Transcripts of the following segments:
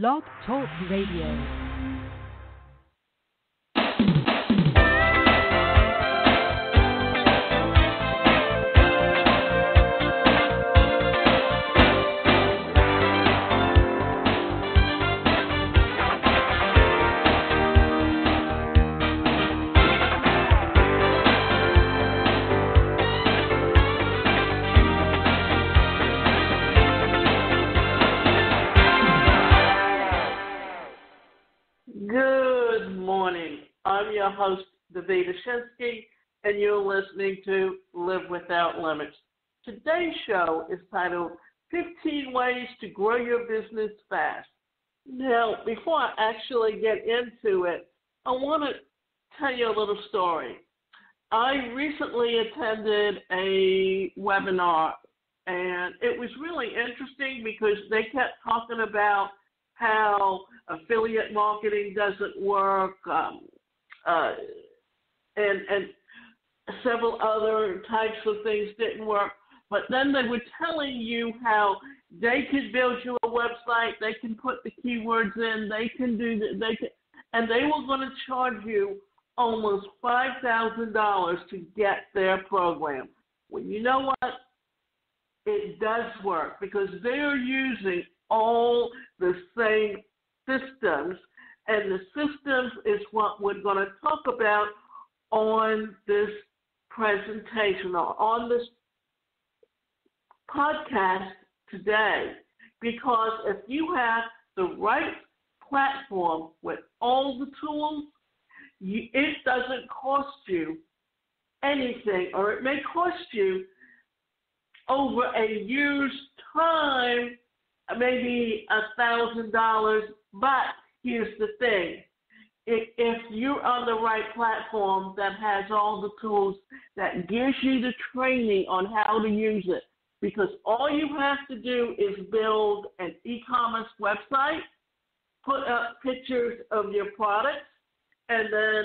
Blog Talk Radio. Host Davida Shensky, and you're listening to Live Without Limits. Today's show is titled 15 Ways to Grow Your Business Fast. Now, before I actually get into it, I want to tell you a little story. I recently attended a webinar, and it was really interesting because they kept talking about how affiliate marketing doesn't work, and several other types of things didn't work. But then they were telling you how they could build you a website, they can put the keywords in, they can do that, and they were going to charge you almost $5,000 to get their program. Well, you know what? It does work because they're using all the same systems. And the systems is what we're going to talk about on this presentation or on this podcast today. Because if you have the right platform with all the tools, it doesn't cost you anything, or it may cost you over a year's time, maybe $1,000, but here's the thing, if you're on the right platform that has all the tools, that gives you the training on how to use it, because all you have to do is build an e-commerce website, put up pictures of your products, and then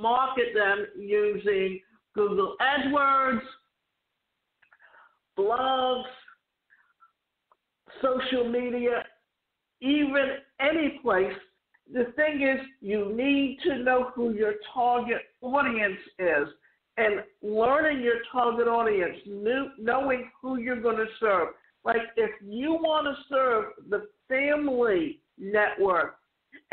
market them using Google AdWords, blogs, social media, even any place. The thing is, you need to know who your target audience is, and learning your target audience, knowing who you're going to serve. Like if you want to serve the family network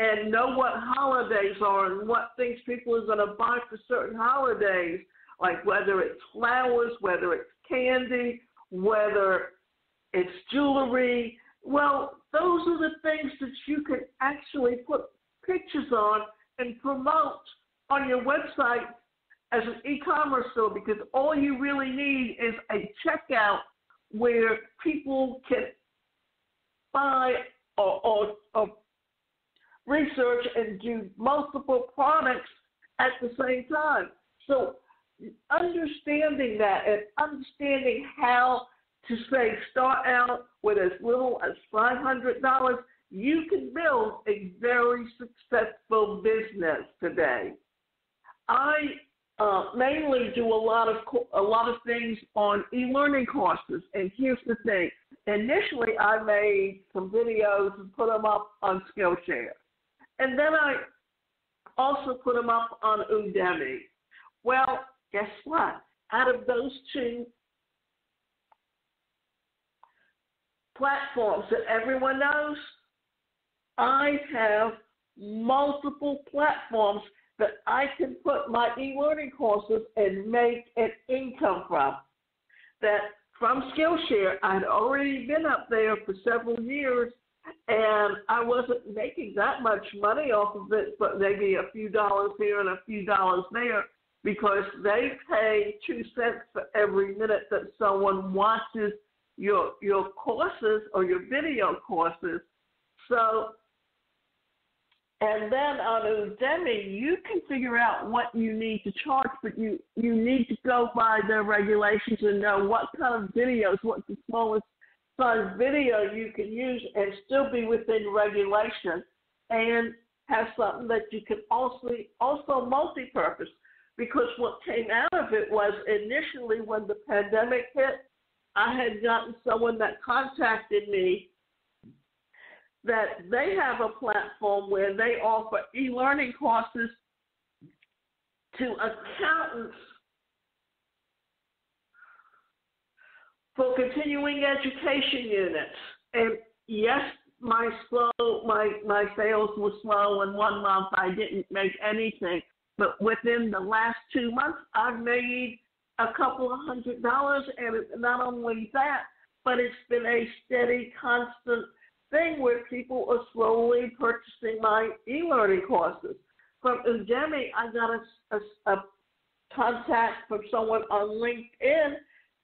and know what holidays are and what things people are going to buy for certain holidays, like whether it's flowers, whether it's candy, whether it's jewelry, well, those are the things that you can actually put pictures on and promote on your website as an e-commerce store, because all you really need is a checkout where people can buy or research and do multiple products at the same time. So understanding that and understanding how to say start out with as little as $500, you can build a very successful business today. I mainly do a lot of things on e-learning courses, and here's the thing. Initially, I made some videos and put them up on Skillshare, and then I also put them up on Udemy. Well, guess what? Out of those two platforms that everyone knows, I have multiple platforms that I can put my e-learning courses and make an income from. That from Skillshare, I had already been up there for several years, and I wasn't making that much money off of it, but maybe a few dollars here and a few dollars there, because they pay 2 cents for every minute that someone watches your courses or your video courses. So, and then on Udemy, you can figure out what you need to charge, but you need to go by their regulations and know what kind of videos, what's the smallest size video you can use and still be within regulation and have something that you can also multi-purpose. Because what came out of it was initially when the pandemic hit, I had gotten someone that contacted me that they have a platform where they offer e-learning courses to accountants for continuing education units. And yes, my sales were slow, and 1 month I didn't make anything. But within the last 2 months, I've made a couple of $100s, and not only that, but it's been a steady, constant thing where people are slowly purchasing my e-learning courses. From Udemy, I got a contact from someone on LinkedIn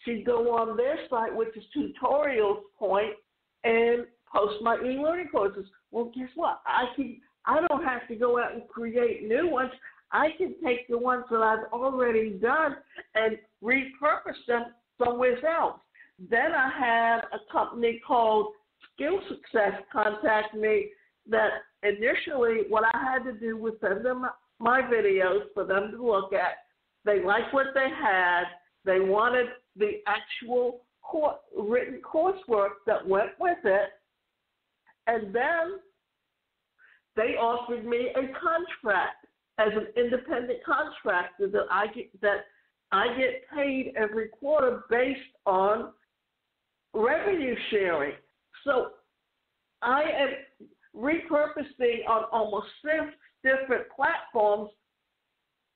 to go on their site, which is Tutorials Point, and post my e-learning courses. Well, guess what? I don't have to go out and create new ones. I can take the ones that I've already done and repurpose them somewhere else. Then I had a company called Skill Success contact me that initially what I had to do was send them my videos for them to look at. They liked what they had. They wanted the actual written coursework that went with it. And then they offered me a contract as an independent contractor that I get paid every quarter based on revenue sharing. So I am repurposing on almost 6 different platforms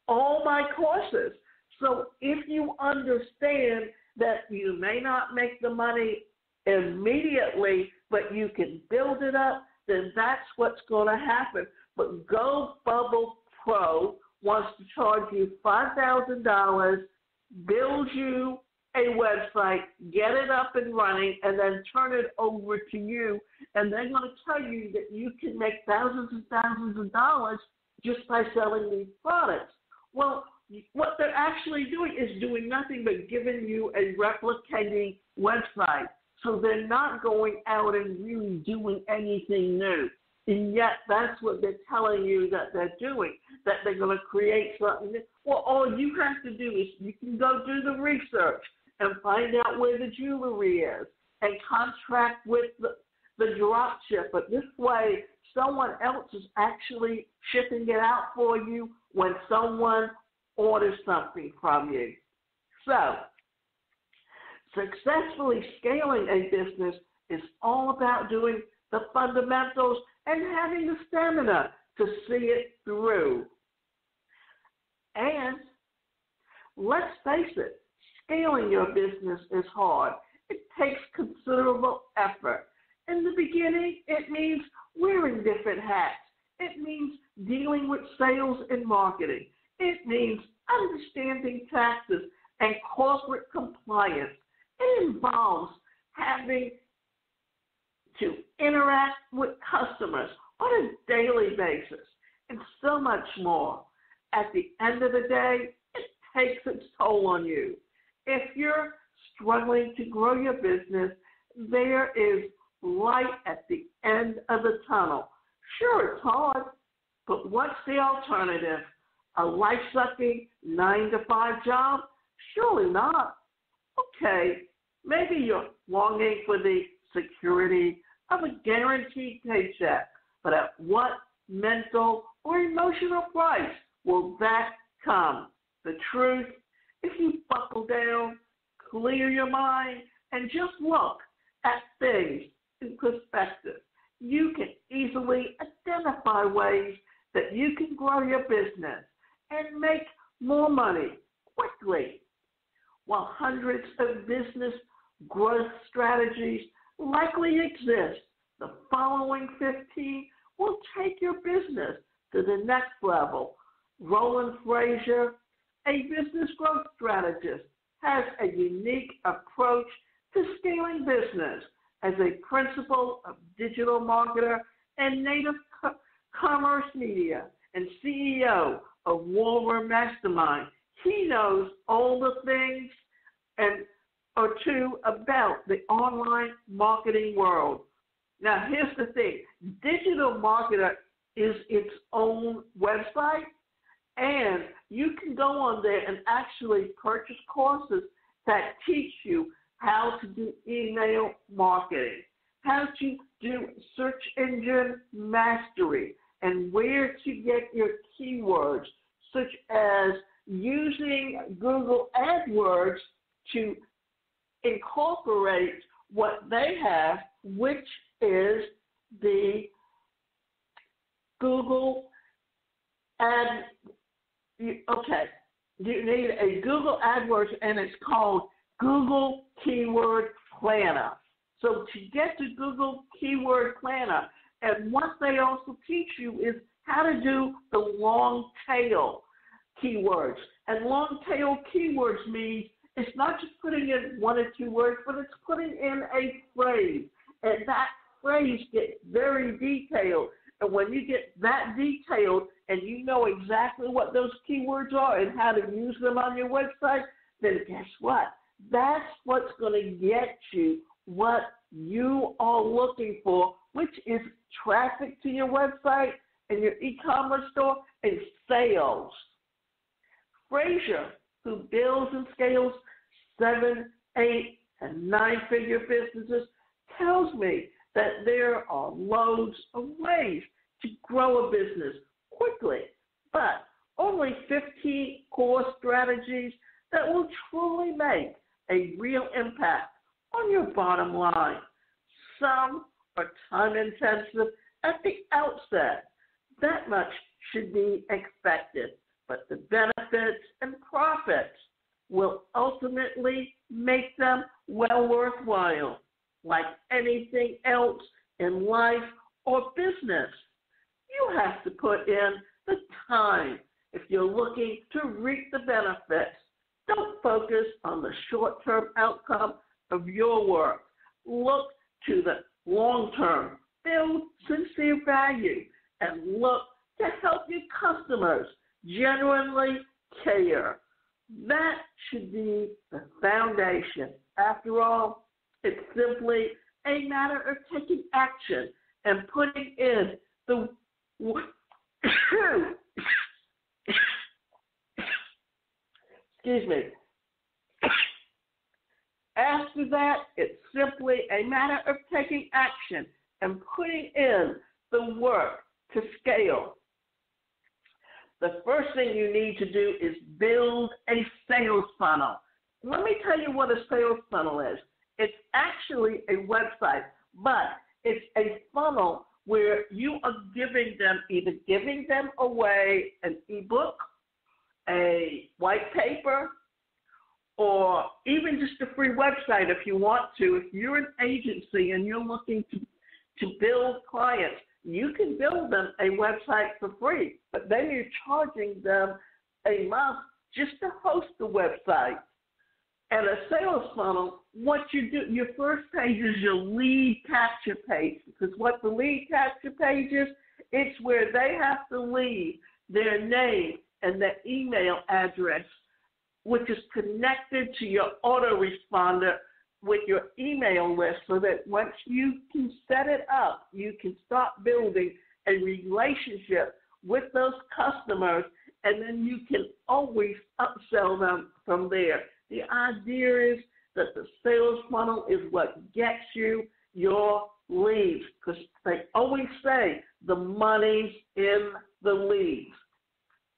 all my courses. So if you understand that you may not make the money immediately, but you can build it up, then that's what's going to happen. But Go Bubble Pro wants to charge you $5,000, build you a website, get it up and running, and then turn it over to you. And they're going to tell you that you can make thousands and thousands of dollars just by selling these products. Well, what they're actually doing is doing nothing but giving you a replicating website. So they're not going out and really doing anything new. And yet that's what they're telling you that they're doing, that they're going to create something new. Well, all you have to do is you can go do the research and find out where the jewelry is and contract with the drop shipper. This way, someone else is actually shipping it out for you when someone order something from you. So, successfully scaling a business is all about doing the fundamentals and having the stamina to see it through. And let's face it, scaling your business is hard. It takes considerable effort. In the beginning, it means wearing different hats. It means dealing with sales and marketing. It means understanding taxes and corporate compliance. It involves having to interact with customers on a daily basis and so much more. At the end of the day, it takes its toll on you. If you're struggling to grow your business, there is light at the end of the tunnel. Sure, it's hard, but what's the alternative? A life-sucking 9-to-5 job? Surely not. Okay, maybe you're longing for the security of a guaranteed paycheck, but at what mental or emotional price will that come? The truth, if you buckle down, clear your mind, and just look at things in perspective, you can easily identify ways that you can grow your business and make more money quickly. While hundreds of business growth strategies likely exist, the following 15 will take your business to the next level. Roland Frazier, a business growth strategist, has a unique approach to scaling business as a principal of Digital Marketer and Native Commerce Media and CEO of Walmart Mastermind. He knows all the things and or two about the online marketing world. Now, here's the thing. Digital Marketer is its own website, and you can go on there and actually purchase courses that teach you how to do email marketing, how to do search engine mastery and where to get your keywords, such as using Google AdWords to incorporate what they have, which is the Google Ad. Okay, you need a Google AdWords, and it's called Google Keyword Planner. So to get to Google Keyword Planner, and what they also teach you is how to do the long tail keywords. And long tail keywords means it's not just putting in one or two words, but it's putting in a phrase. And that phrase gets very detailed. And when you get that detailed and you know exactly what those keywords are and how to use them on your website, then guess what? That's what's going to get you what you are looking for, which is traffic to your website and your e-commerce store and sales. Frazier, who builds and scales 7, 8, and 9-figure businesses, tells me that there are loads of ways to grow a business quickly, but only 15 core strategies that will truly make a real impact on your bottom line. Some are time-intensive at the outset. That much should be expected, but the benefits and profits will ultimately make them well worthwhile. Like anything else in life or business, you have to put in the time if you're looking to reap the benefits. Don't focus on the short-term outcome of your work. Look to the long-term. Build sincere value and look to help your customers genuinely care. That should be the foundation. After all, it's simply a matter of taking action and putting in the excuse me. After that, it's simply a matter of taking action and putting in the work to scale. The first thing you need to do is build a sales funnel. Let me tell you what a sales funnel is. It's actually a website, but it's a funnel where you are giving them, either giving them away an ebook, a white paper, or even just a free website if you want to. If you're an agency and you're looking to build clients, you can build them a website for free, but then you're charging them a month just to host the website. And a sales funnel, what you do, your first page is your lead capture page, because what the lead capture page is, it's where they have to leave their name and their email address, which is connected to your autoresponder with your email list, so that once you can set it up, you can start building a relationship with those customers, and then you can always upsell them from there. The idea is that the sales funnel is what gets you your leads, because they always say the money's in the leads.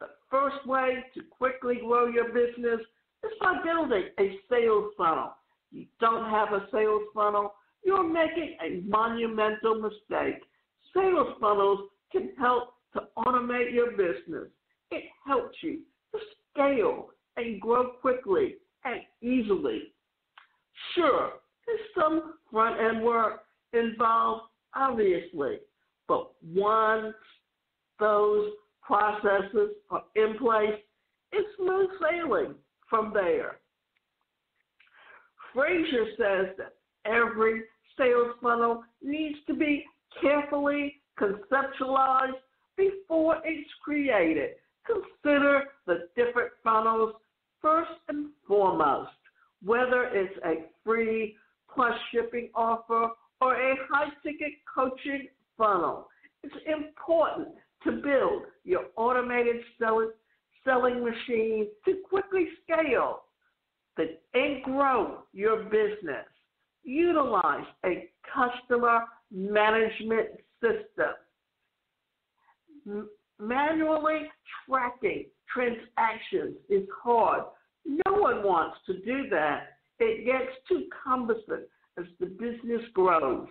The first way to quickly grow your business is by building a sales funnel. You don't have a sales funnel, you're making a monumental mistake. Sales funnels can help to automate your business. It helps you to scale and grow quickly and easily. Sure, there's some front-end work involved, obviously, but once those processes are in place, it's smooth sailing from there. Frazier says that every sales funnel needs to be carefully conceptualized before it's created. Consider the different funnels first and foremost, whether it's a free plus shipping offer or a high-ticket coaching funnel. It's important to build your automated selling machine to quickly scale and grow your business. Utilize a customer management system. Manually tracking transactions is hard. No one wants to do that. It gets too cumbersome as the business grows.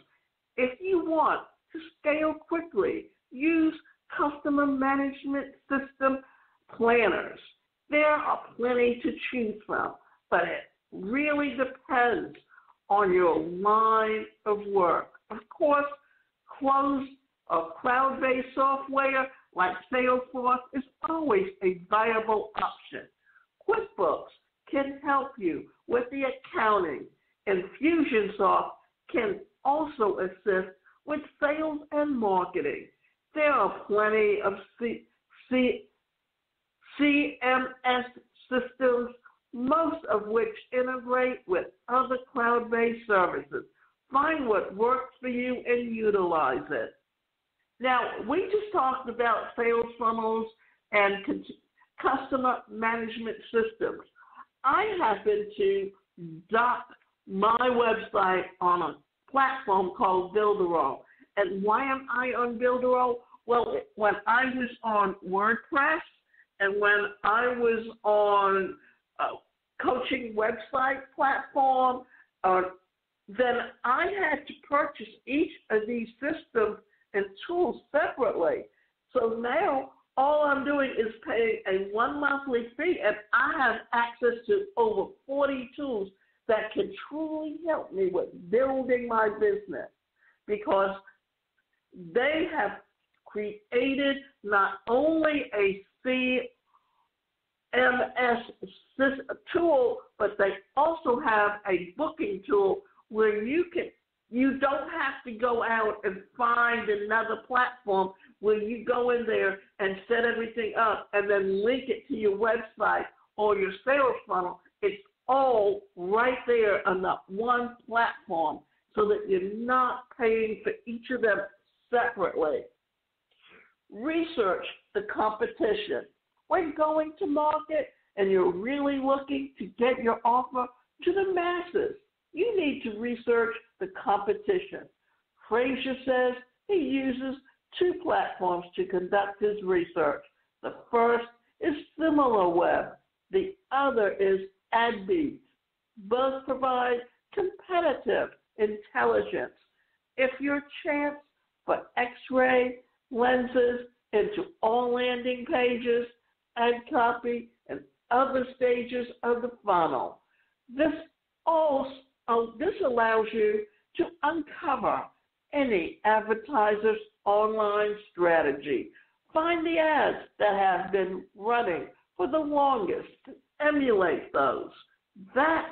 If you want to scale quickly, use customer management system planners. There are plenty to choose from, but it really depends on your line of work. Of course, closed or cloud-based software like Salesforce is always a viable option. QuickBooks can help you with the accounting. Infusionsoft can also assist with sales and marketing. There are plenty of CMS systems, most of which integrate with other cloud-based services. Find what works for you and utilize it. Now, we just talked about sales funnels and customer management systems. I happen to dock my website on a platform called Builderall. And why am I on Builderall? Well, when I was on WordPress and when I was on a coaching website platform, then I had to purchase each of these systems and tools separately. So now all I'm doing is paying a one monthly fee, and I have access to over 40 tools that can truly help me with building my business, because they have created not only a CMS tool, but they also have a booking tool where you don't have to go out and find another platform, where you go in there and set everything up and then link it to your website or your sales funnel. It's all right there on that one platform, so that you're not paying for each of them separately. Research the competition. When going to market and you're really looking to get your offer to the masses, you need to research the competition. Frazier says he uses two platforms to conduct his research. The first is SimilarWeb. The other is AdBeat. Both provide competitive intelligence. If your chance for X-ray lenses into all landing pages, ad copy, and other stages of the funnel. This allows you to uncover any advertiser's online strategy. Find the ads that have been running for the longest and emulate those. That's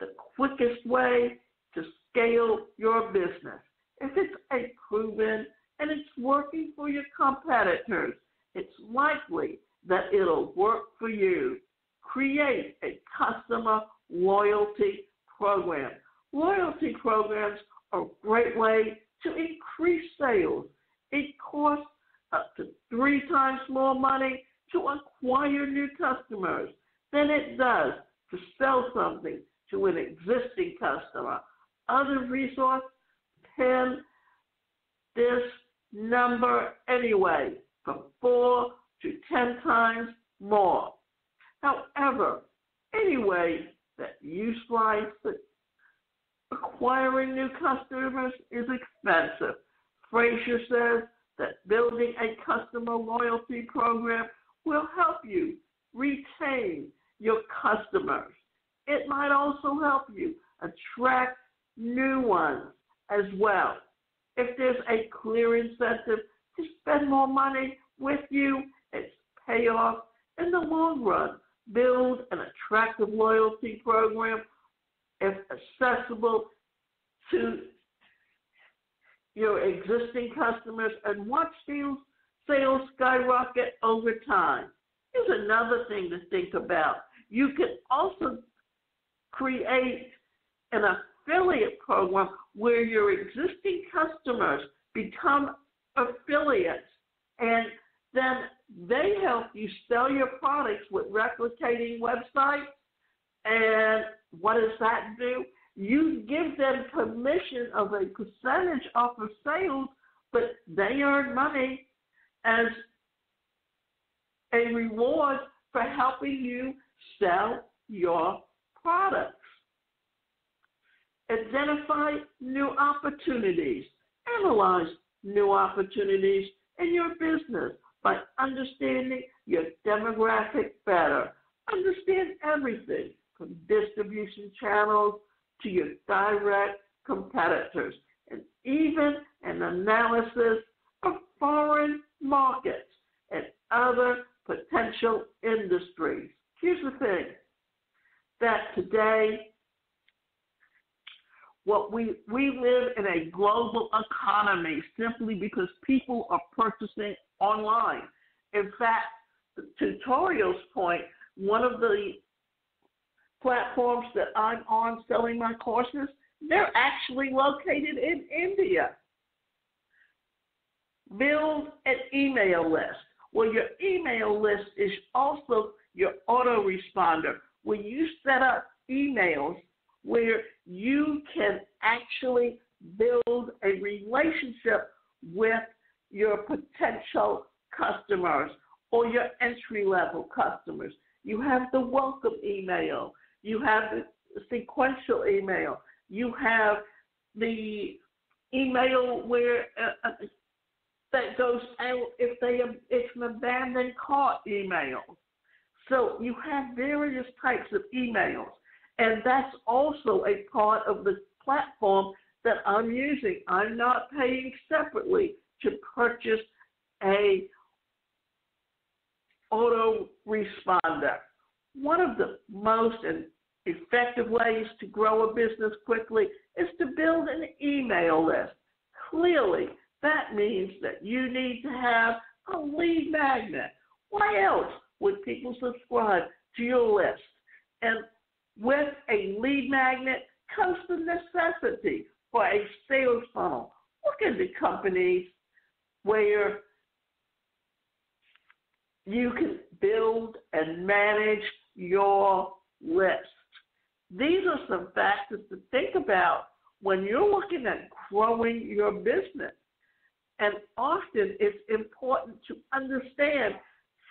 the quickest way to scale your business. If it's a proven and it's working for your competitors, it's likely that it'll work for you. Create a customer loyalty program. Loyalty programs are a great way to increase sales. It costs up to 3 times more money to acquire new customers than it does to sell something to an existing customer. Other resource, pen this number anyway from 4 to 10 times more. However, any way that you slice it, acquiring new customers is expensive. Frazier says that building a customer loyalty program will help you retain your customers. It might also help you attract new ones as well. If there's a clear incentive to spend more money with you, it's payoff in the long run. Build an attractive loyalty program if accessible to your existing customers, and watch sales skyrocket over time. Here's another thing to think about. You can also create an affiliate program where your existing customers become affiliates, and then they help you sell your products with replicating websites. And what does that do? You give them permission of a percentage off of sales, but they earn money as a reward for helping you sell your products. Identify new opportunities. Analyze new opportunities in your business by understanding your demographic better. Understand everything from distribution channels to your direct competitors, and even an analysis of foreign markets and other potential industries. Here's the thing, that today, what we live in a global economy simply because people are purchasing online. In fact, the Tutorials Point, one of the platforms that I'm on selling my courses, they're actually located in India. Build an email list. Well, your email list is also your autoresponder. When you set up emails where you can actually build a relationship with your potential customers or your entry-level customers, you have the welcome email, you have the sequential email, you have the email where that goes out if an abandoned cart email. So you have various types of emails, and that's also a part of the platform that I'm using. I'm not paying separately to purchase a autoresponder. One of the most effective ways to grow a business quickly is to build an email list. Clearly, that means that you need to have a lead magnet. Why else would people subscribe to your list? And with a lead magnet comes the necessity for a sales funnel. Look into companies where you can build and manage your list. These are some factors to think about when you're looking at growing your business. And often it's important to understand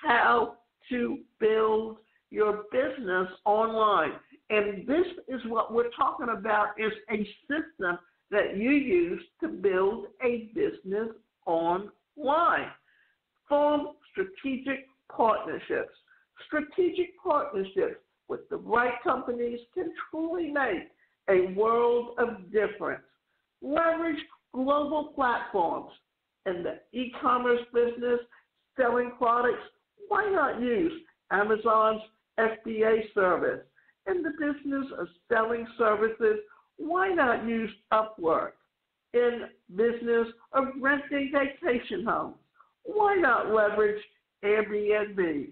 how to build your business online. And this is what we're talking about is a system that you use to build a business online. Form strategic partnerships. Strategic partnerships with the right companies can truly make a world of difference. Leverage global platforms. In the e-commerce business, selling products, why not use Amazon's FBA service? In the business of selling services, why not use Upwork? In business of renting vacation homes, why not leverage Airbnb?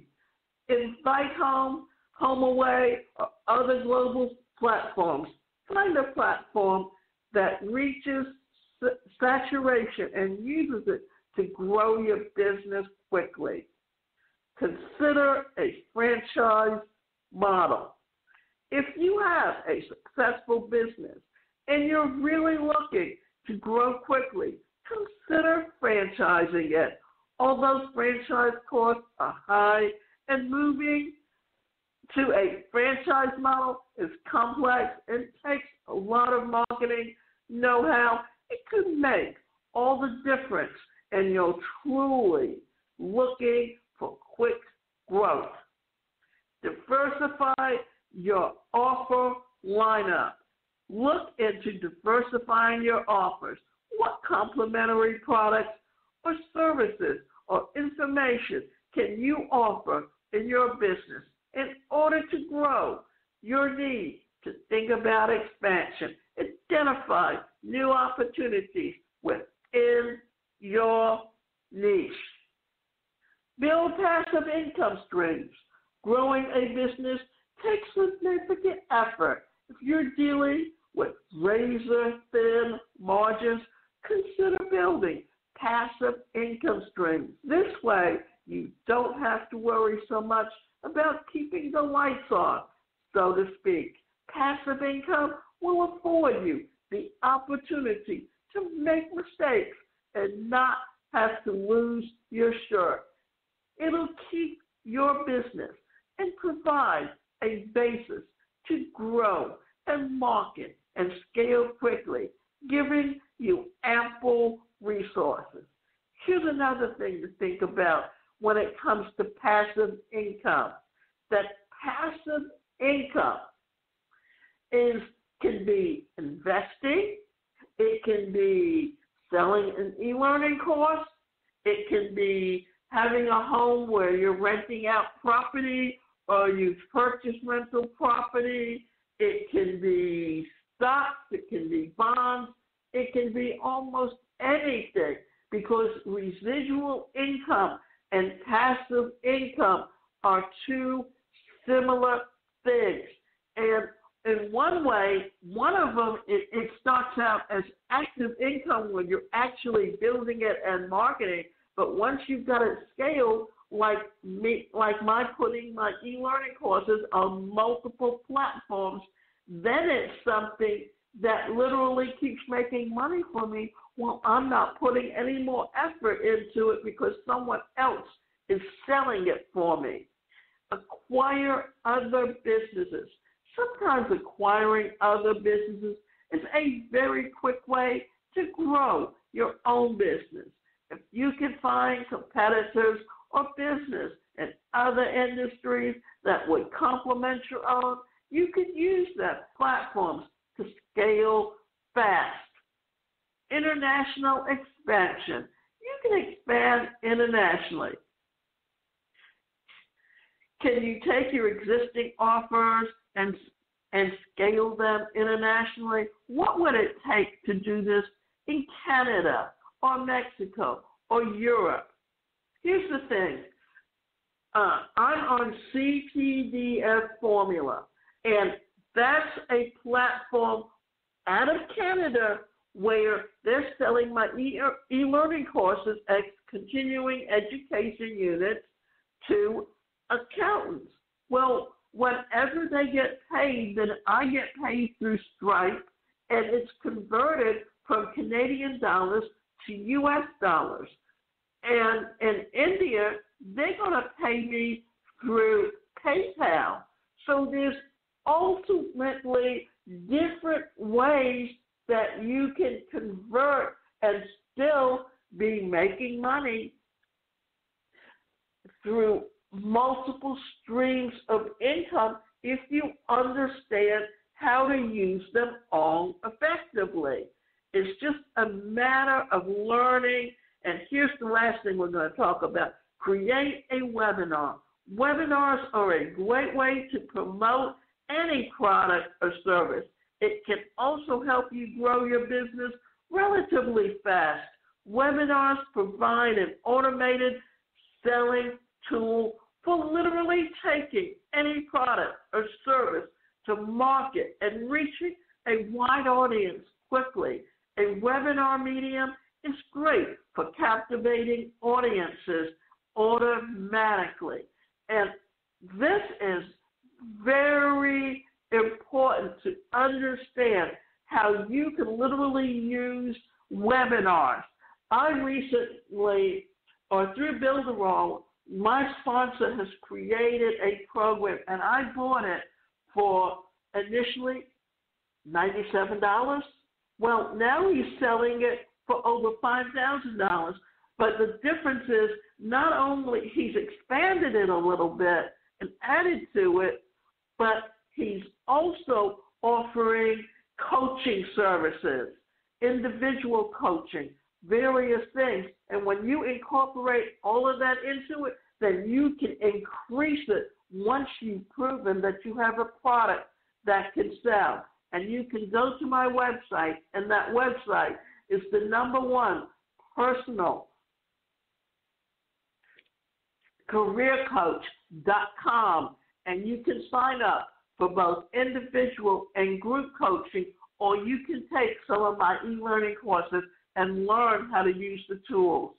Invite Home, Home Away, or other global platforms. Find a platform that reaches saturation and uses it to grow your business quickly. Consider a franchise model. If you have a successful business and you're really looking to grow quickly, consider franchising it. Although franchise costs are high and moving to a franchise model is complex and takes a lot of marketing know-how, it could make all the difference and you're truly looking for quick growth. Diversify your offer lineup. Look into diversifying your offers. What complementary products or services or information can you offer in your business in order to grow? Your need to think about expansion. Identify new opportunities within your niche. Build passive income streams. Growing a business takes significant effort. If you're dealing with razor-thin margins, consider building passive income streams. This way, you don't have to worry so much about keeping the lights on, so to speak. Passive income will afford you the opportunity to make mistakes and not have to lose your shirt. It'll keep your business and provide a basis to grow and market and scale quickly, giving you ample resources. Here's another thing to think about when it comes to passive income. That passive income can be investing. It can be selling an e-learning course. It can be having a home where you're renting out property or you've purchased rental property. It can be stocks. It can be bonds. It can be almost anything, because residual income and passive income are two similar things. And in one way, one of them, it starts out as active income when you're actually building it and marketing. But once you've got it scaled, like putting my e-learning courses on multiple platforms, then it's something that literally keeps making money for me while I'm not putting any more effort into it because someone else is selling it for me. Acquire other businesses. Sometimes acquiring other businesses is a very quick way to grow your own business. If you can find competitors or business in other industries that would complement your own, you can use that platform to scale fast. International expansion. You can expand internationally. Can you take your existing offers and scale them internationally? What would it take to do this in Canada or Mexico or Europe? Here's the thing. I'm on CPDF formula, and that's a platform out of Canada where they're selling my e-learning courses as continuing education units to accountants. Well, whenever they get paid, then I get paid through Stripe, and it's converted from Canadian dollars to U.S. dollars. And in India, they're going to pay me through PayPal. So there's ultimately different ways that you can convert and still be making money through multiple streams of income if you understand how to use them all effectively. It's just a matter of learning. And here's the last thing we're going to talk about. Create a webinar. Webinars are a great way to promote any product or service. It can also help you grow your business relatively fast. Webinars provide an automated selling tool for literally taking any product or service to market and reaching a wide audience quickly. A webinar medium is great for captivating audiences automatically. And this is very important to understand how you can literally use webinars. I recently, or through Builderall, my sponsor has created a program, and I bought it for initially $97. Well, now he's selling it for over $5,000. But the difference is not only he's expanded it a little bit and added to it, but he's also offering coaching services, individual coaching, various things. And when you incorporate all of that into it, then you can increase it once you've proven that you have a product that can sell. And you can go to my website, and that website is the #1 personalcareercoach.com, and you can sign up for both individual and group coaching, or you can take some of my e-learning courses and learn how to use the tools.